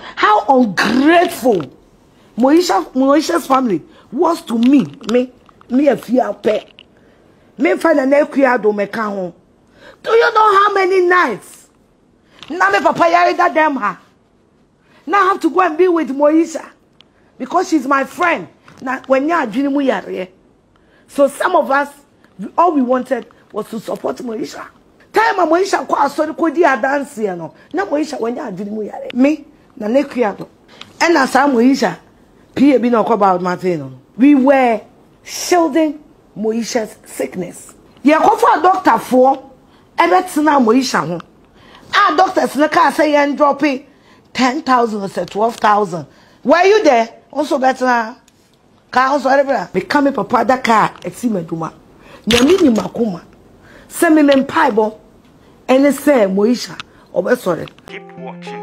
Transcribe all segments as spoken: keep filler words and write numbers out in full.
How ungrateful Moesha, Moesha's family was to me, me, me a Fiyalpe. Me find an equiado me can. Do you know how many nights? Now me papa yari that damn her. Now I have to go and be with Moesha because she's my friend. Now when you are dreaming we are here. So some of us, all we wanted was to support Moesha. Time a Moesha kwa sorry ko di dance here no. Now Moesha when you are dreaming we are here. Me. Na nekiado. And as I'm Moesha, P A be no about Martin. We were shielding Moesha's sickness. You go for a doctor for Ebetina Moesha. Our doctors Naka say and drop it ten thousand or say twelve thousand. Were you there? Also better car also whatever. Become a papa da car exime duma. Nyamini makuma. Send me men pibo and say Moesha. Obe sorry. Keep watching.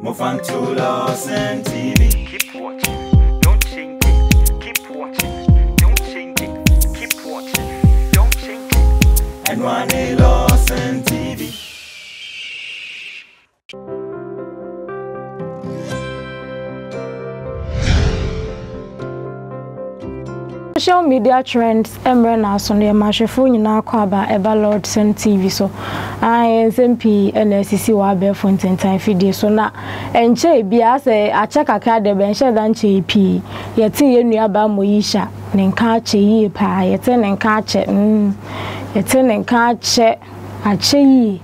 Move on to Lordson T V. Keep watching, don't change it. Keep watching, don't change it. Keep watching, don't change it. And one day Lordson T V. Social media trends embrace now so they match phone you now call about ever Lordson T V so I S M P and N C C were bare for ten video so now and che bia say I check a card and share than che p yet you knew about Moesha then catch ye pa yet and catch it yet and catch it a che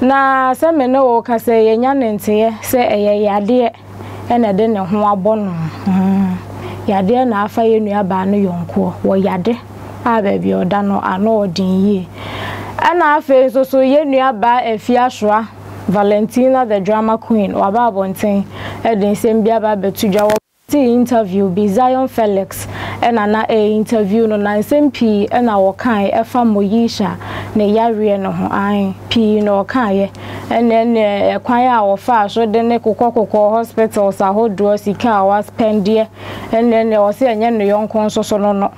na some no can say yan and say say a dear and I didn't know who Yade na afa ye nua ba no yonko wo yade aba bi oda no ano odin ye ana afa so so ye nua ba afia soa Valentina the drama queen wa ba bonten e den sem bia ba betudwa wo interview bi Zion Felix ena na e interview no na sem pi ena wo kan e fa Moesha na yare no ho an pi no kan ye ene ne kwan a wo fa so de ne kokokoko hospitals ahodo sika wa spendie ene ne o se enye no yonko so so no no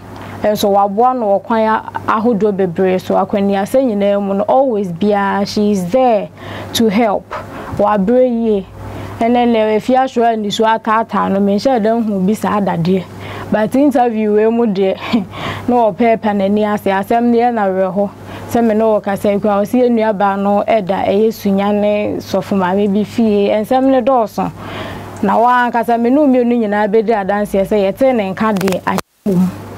so waboa no kwan ahodo bebre so akwani asenyina mu no always bia she is there to help wa bre ye ene ne fi asura ni so akata no me sha dan hu bi sa adade but interview we mu de no paper na ni ase asem ne na we ho se me no ka se kwa o se nua ba no eda eye sunya ne sofo ma me bi fie ensem ne Dawson na wa ka se me no mi onu nyina be de adanse se yete ne nka de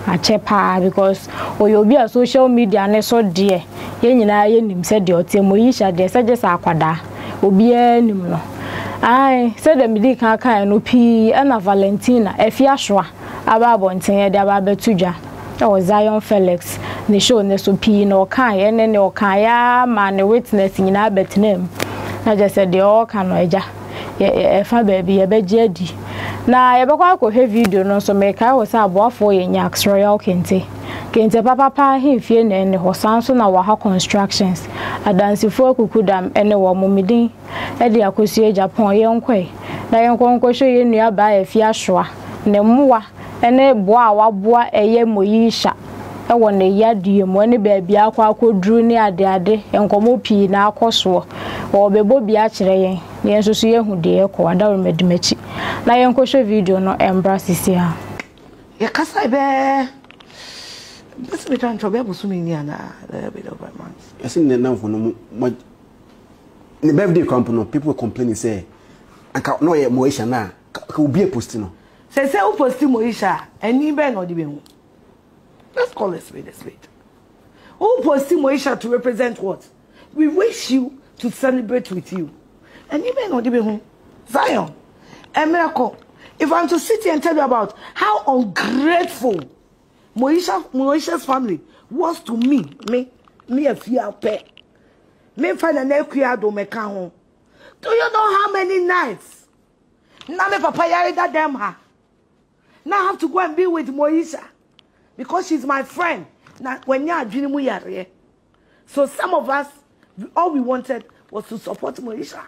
a chepa because oyobi a social media ne so de ye nyina ye nim se de otemo yi sha de se je sa akwada obi anim no ai said the midi kan kan no pi na Valentina afiaswa aba bonten de aba betudwa o Zion Felix ne show ne so pi no kan ye ne ne o kan ya ma ne witness nyina betnem na je said de o kan no eja ye fa baby ye beje adi na ye bekwa ko he video no so me kai o sa aboafo ye nyax royal kente kente papa pa himfie ne ne hosanso na Waha Constructions adansifo akukudam ene wo momidin e de akosie Japan ye nkwai na ye nkonko hwe ye nua ba afia soa ne mmoa ene boa waboa eye Moesha e wo ne yadie mo ne ba bia akwa akodru ne ade ade enkomo pii na akoso wo bebo bia kire ye ne nsoso ye hude e ko adawo medimachi na ye nkohwe video no embrace sia ye kasa be bese me tan chobe abusumi ni ana be do by months yasin ne nanfo no ne birthday company people complaining say anka no ye Moesha na ka obi e post no say say o post Moesha eni be no di be hu. Let's call it spade a spade. Who posted Moesha to represent what? We wish you to celebrate with you. And you may not even Zion. A miracle. If I'm to sit here and tell you about how ungrateful Moesha, Moesha's family was to me, me, me a Fiyalpe. Me find an equiado me can home. Do you know how many nights? Now me papa yari that damn her. Now I have to go and be with Moesha. Because she's my friend. Now, when you are dreaming, we are here. So some of us, all we wanted was to support Moesha.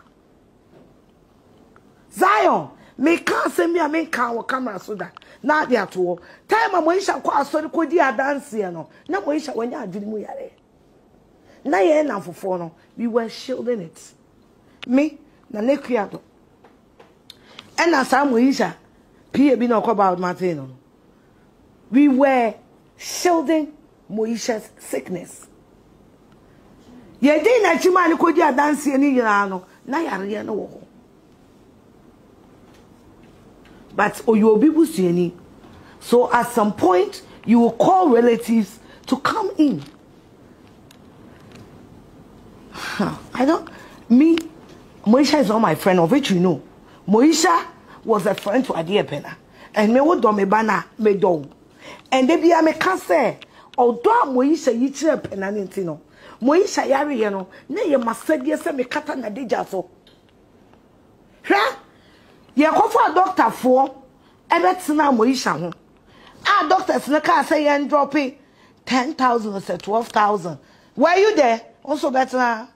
Zion, me can't send me a main car or camera so that now they are to all. Time a Moesha kwa sorry ko dia dance here no. Now Moesha when you are dreaming, we are here. Now you end up for four no. We were shielding it. Me na nekiado. And as Samuel P A B we were shielding Moesha's sickness. Ye din na chima ni kodi adanse ni nyina no na yare no wo. But oyobi busueni. So at some point you will call relatives to come in. Huh. I don't me Moesha is not my friend, of which you know. Moesha was a friend to Adie Pena. And me wo do me bana me do. And they be a me cancer. Although Moesha yitire Pena nti no. Moesha yari yeno, ne ye masedi se me kata na deja so. Ha? Ye kofa doctor for, ebetina Moesha ho. Ah doctor sneka say yen drop it ten thousand or say twelve thousand. Were you there? Also betina.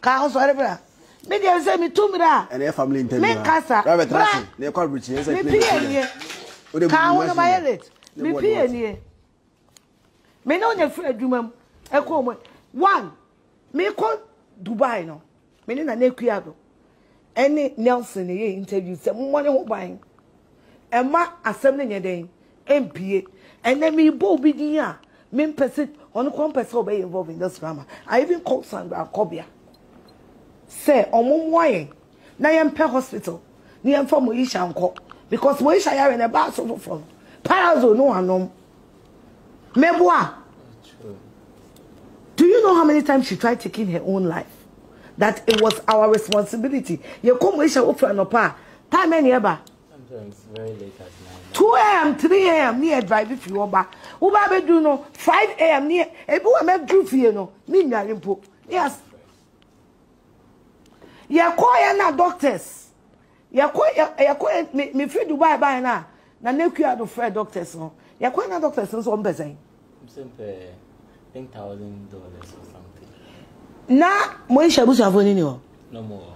Ka also whatever. Me dey say me two mira. And your family interview. Me kasa. Private transit. Ne call bridge say me. Me pie nie. Ka ho no my elite. Me pie nie. Me no ne fira dwumam. Eko mo. One, me call Dubai no. Me na na kuado. Any Nelson ye interview say money ho ban. E ma asem ne yeden M P A. And then me bo bi din a me person on kon person obey involved in this drama. I even called Sandra Kobia. Say omo moyen na yem pe hospital. Ni yem for Moesha nko because Moesha yare in a bath so for. Parazo no anom. Meboa. Do you know how many times she tried taking her own life? That it was our responsibility. You come wish open an opera. Time any ever. Sometimes very late at night. two A M, three A M near drive if you over. Uba do no five A M near a boy met Drew Fiano. Mean your input. Yes. You call na doctors. You call you call me free Dubai by na. Na neku ya do free doctors no. You call na doctors so on bezin. Simple. Ten thousand dollars or something. Now, Moesha Buduong have any more? No more.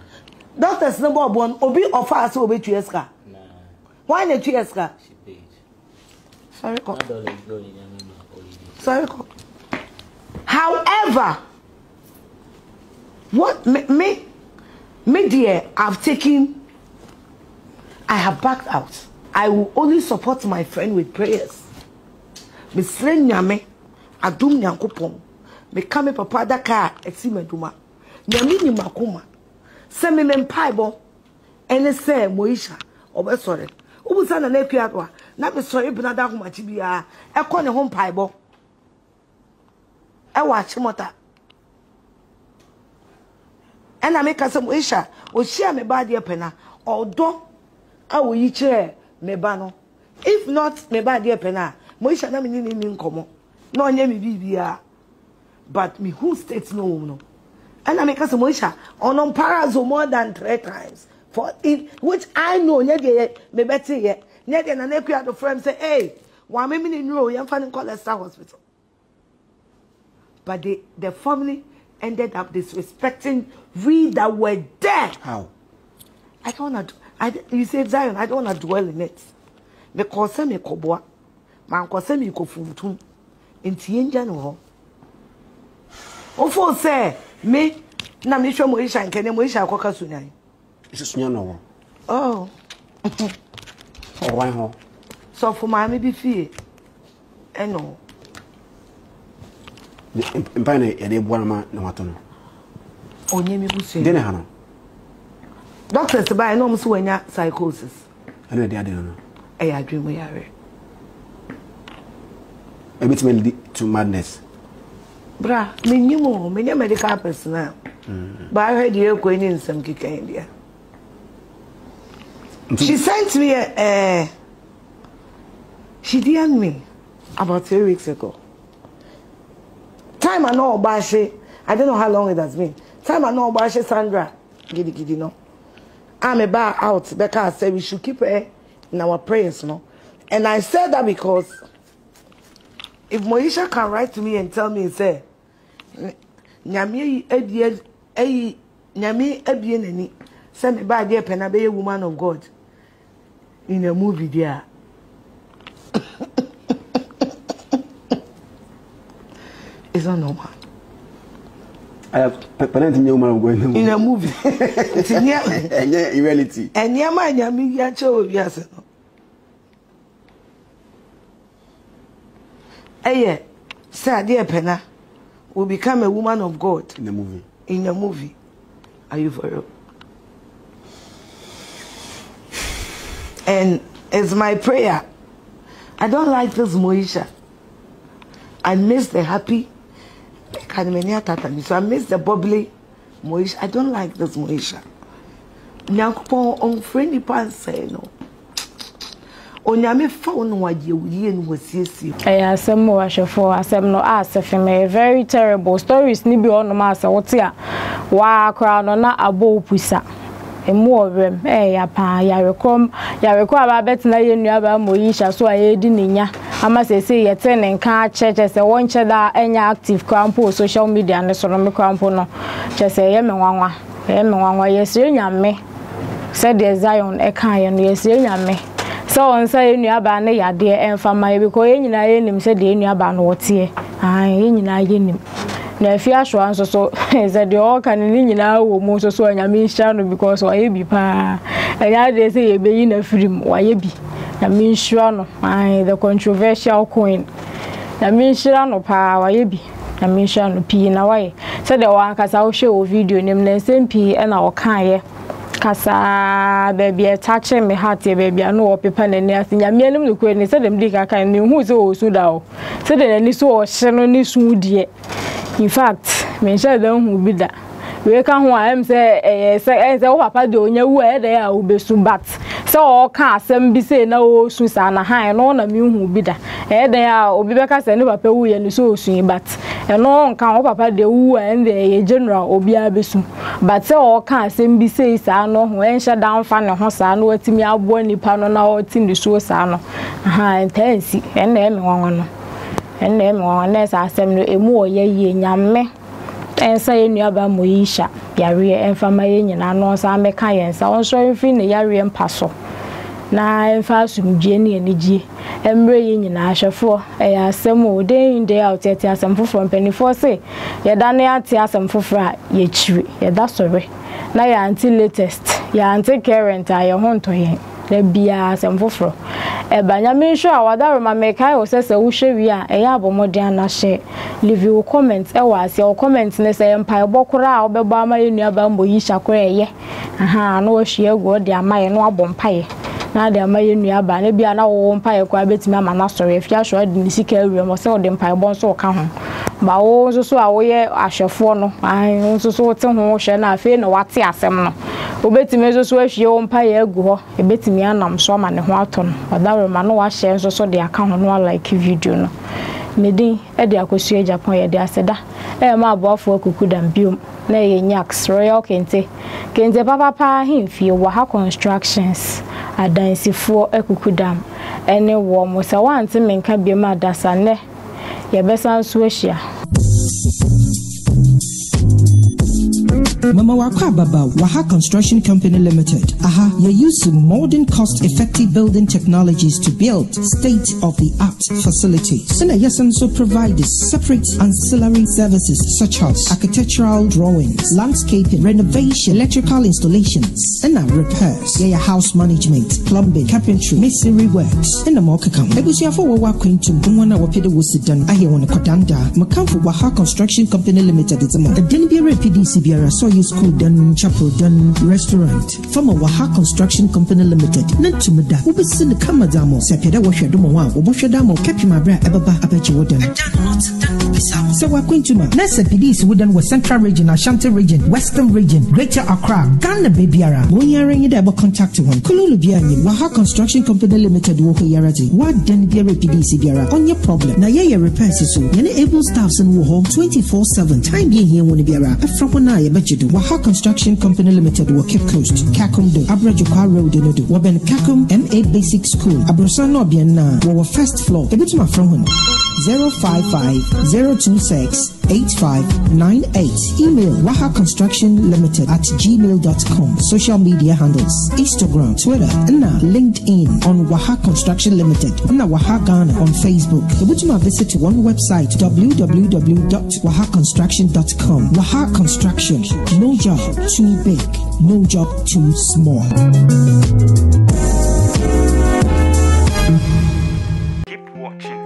Doctors number one. Obi offer us Obi Tueska. Nah. Why not Tueska? She paid. Sorry, come. Sorry, come. However, what me me me dear, I've taken. I have backed out. I will only support my friend with prayers. Miss Nyame. Adum nyankopon me ka me papa da ka ati maduma na me ni makoma se me mpaibọ ene se Moesha obesore ubusa na na kuadwa na me sori bina da homa chi bia e ko ne ho mpaibọ e wa chimota ena me ka se Moesha o chia me ba de pena odo awo yi che me ba no if not me ba de pena Moesha na me ni ni nkomo. No, I never be but me who states no, no. And I make us a Moesha on on parazo more than three times. For it, which I know, never me better yet. Never an equal to friends say, hey, one minute in row, you're finding called a star hospital. But the, the family ended up disrespecting we that were there. How? I don't want to, I, you say, Zion, I don't want to dwell in it. Me kose me koboa. Man kose me kofutum. In Tianjano. Oh, say, me, Namisha Moesha and Kenny Moesha Cocasunai. It's no. Oh, why ho? So for my maybe fear. And no. The Empire, a dear Warma, no matter. Oh, Yemi Bussy, dinner Hannah. Doctors buy no Musuena psychosis. I know they are dinner. I dream we are. A bit lead to madness. Bra, me new, me medical personnel. But I heard you going in some kick India. She sent me a, a she D M'd me about three weeks ago. Time I know Bashe, I don't know how long it has been. Time I know Bashe Sandra, giddy giddy no. I'm a bar out because I said we should keep her in our prayers, no. And I said that because if Moesha can write to me and tell me, say, Nyami Ebien, Nyami Ebien, send me by dear Penabe, woman of God, in a movie, dear. It's not normal. I have parenting new man going in a movie. It's in reality. And your mind, I mean, your child, yes. Aye, Sadia Penna will become a woman of God in the movie. In the movie, are you for real? And it's my prayer. I don't like this Moesha. I miss the happy. So I miss the bubbly Moesha. I don't like this Moesha. Nyankopon on friendly panse no. Onyame phone wa ye ye no siesie. Eh asem wa hwefo asem no asefem very terrible stories ni bi ono ma asa wote a wa kra no na abo pusa. Emu obrem eh ya pa ya rekom ya rekwa ba betina ye nua ba Moesha so aye di ninya. Ama say say yet ten can church as a one cheddar any active crampo social media and the sonomic crampo no. Just say Yemenwa, Yemenwa, yes, me. Said the Zion Ekan, and yes, me. So on say Yabane, ya dear, and for my becoin, I ain't him, said the Yaban what here. I ain't I in him. Now, if you are sure, so that the all can in our most so and I mean shadow because I be pa. And I dare say, be in a film, why be. I mean, sure, I the controversial coin. I mean, sure, no power, I be. I mean, sure, no pee in a way. Said the one cast out show video named the same pee and our kind. Casa, baby, attaching me hearty, baby, I know paper and nothing. I mean, the queen said them dick I can name who's old so down. Said the only so shannon is wood yet. In fact, men shall don't who be that. We can one say, say, as our papa do, you where they are will be soon bat. So all cars and be say no Susanna high and on a mew who be that. Eh, they are Obibacas and Papa we and so soon, but and on can Papa de woo and the general Obiabisum. But so all cars and be say, Sano, when shut down fan and Hossan, what to me out born the panel or tin the Susanna. Ah, and Tensi, and them one. And them one, as I assemble a more ye yam me. And say, Naba Moesha, Yaria and Famay, and I know some mechanics. I also in the Yari and Paso. Nine thousand Jenny and Niji, and Brain in Asha four, a Samuel day in day out at some food from Penny for say, Yadania tear some food fry, ye chewy, yet that's sorry. Now you're until latest, you're until current, I own to him. There be some food fro. A Banyamin sure what I remember, Kayo says a wisher we are a yabo moderna share. Leave your comments, I was your comments, and say Empire Bokura or Babama in your bamboo, ye shall cray, ye. Aha, no, she'll go there, my no bompire. Now they are my near by maybe an hour on pie, quite bit my master if you are sure I didn't see carry or sell them pie bonds or come. But also, so away I shall follow. I also saw some motion, I fear no what's your seminal. Obey me so if your own pie go, a bit me and I'm so man and waton, but that remano was shares or so they account on one like video no. Medi, Edia could see Japan, dear Seda, and my buff work could and beam. Nay, yaks, royal kente. Kente papa him for Waha Constructions. I dance for a cuckudam, and a warm was a one to make a be mad as a ne. Your best answer, Swisha. Mama Waka Baba, Waha Construction Company Limited. Aha, you use modern cost effective building technologies to build state of the art facilities. And yes, and so provides separate ancillary services such as architectural drawings, landscaping, renovation, electrical installations, and repairs. Yeah, house management, plumbing, carpentry, masonry works, and the more come. I was here for Waha Quintum, one hour Peter was done. I hear one Kodanda, Makamfu Waha Construction Company Limited. It's a month. The Denbira P D C B R so you school done, chapel done, restaurant. From a Waha Construction Company Limited. Nantumada, who be seen the Kamadamo, Sapeda Washa Dumawa, Oboshadamo, Capimabra, Ababa, Apache Water. So we're going to Nessa P Ds within was Central Region, Ashanti Region, Western Region, Greater Accra, Ghana Babyara. When you're in it, contact one. Kululu Biani, Waha Construction Company Limited, Woho Yarati. What then be a P D C Biara on your problem? Now, yeah, your repairs is so. And able staffs in Woho twenty-four seven. Time being here, Wonibiara. A Froponai, but you do. Waha Construction Company Limited, will Cape Coast, Kakumdo, Abrajukwa Road, and do. Waben Kakum M A Basic School, Abrosano Biana, our first floor. A bit to my friend. zero five five, zero two six, eight five nine eight. Email Waha Construction Limited at gmail dot com. Social media handles: Instagram, Twitter, and LinkedIn on Waha Construction Limited, and Waha Ghana on Facebook. Would you visit one website, w w w dot waha construction dot com? Waha Construction. No job too big, no job too small. Keep watching.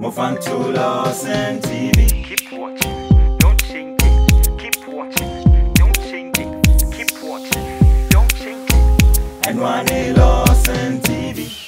Move on to Lordson T V. Keep watching. Don't change it. Keep watching. Don't change it. Keep watching. Don't change it. And one day Lordson T V.